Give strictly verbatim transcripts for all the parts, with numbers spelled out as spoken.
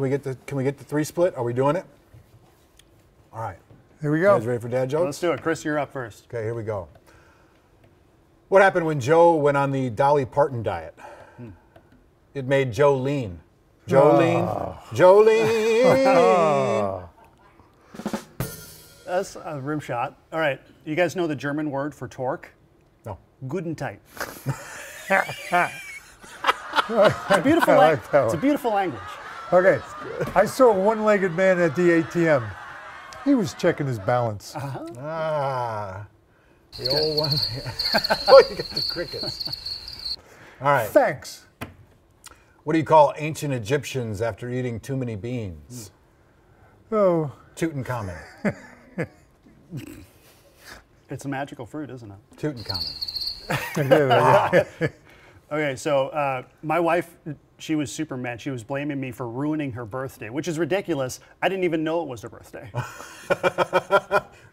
Can we get the Can we get the three split? Are we doing it? All right. Here we go. You guys ready for dad jokes? Let's do it. Chris, you're up first. Okay, here we go. What happened when Joe went on the Dolly Parton diet? Hmm. It made Joe lean. Jolene. Oh. Jolene. That's a rim shot. All right. You guys know the German word for torque? No. Guten Tag. It's a beautiful, like it's a beautiful language. Okay. I saw a one-legged man at the A T M. He was checking his balance. Uh-huh. Ah. The Good. old one. Oh, you got the crickets. All right. Thanks. What do you call ancient Egyptians after eating too many beans? Oh. Tutankhamun. It's a magical fruit, isn't it? Tutankhamun. Okay, so uh, my wife, she was super mad. She was blaming me for ruining her birthday, which is ridiculous. I didn't even know it was her birthday.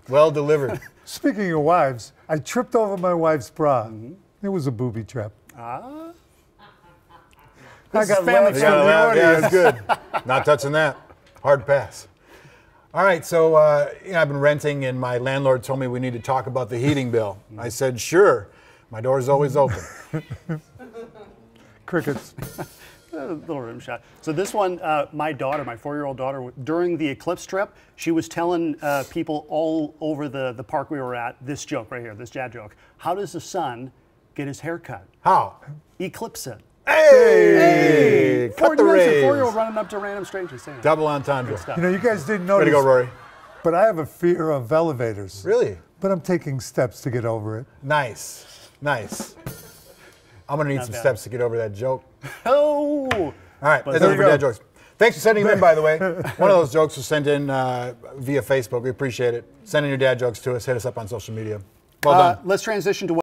Well delivered. Speaking of wives, I tripped over my wife's bra. Mm-hmm. It was a booby trap. Ah. I got family from the audience. Good. Not touching that. Hard pass. All right, so uh, you know, I've been renting, and my landlord told me we need to talk about the heating bill. I said, sure. My door's always open. Crickets. A little rim shot. So this one, uh, my daughter, my four-year-old daughter, during the eclipse trip, she was telling uh, people all over the, the park we were at this joke right here, this dad joke. How does the sun get his hair cut? How? Eclipse it. Hey! Hey! Cut the rays. four-year-old running up to random strangers. Saying Double entendre. You know, you guys didn't notice. Way to go, Rory. But I have a fear of elevators. Really? But I'm taking steps to get over it. Nice. Nice. I'm going to need Not some bad. steps to get over that joke. Oh! All right. That's it for dad jokes. Thanks for sending them in, by the way. One of those jokes was sent in uh, via Facebook. We appreciate it. Send in your dad jokes to us. Hit us up on social media. Well uh, done. Let's transition to what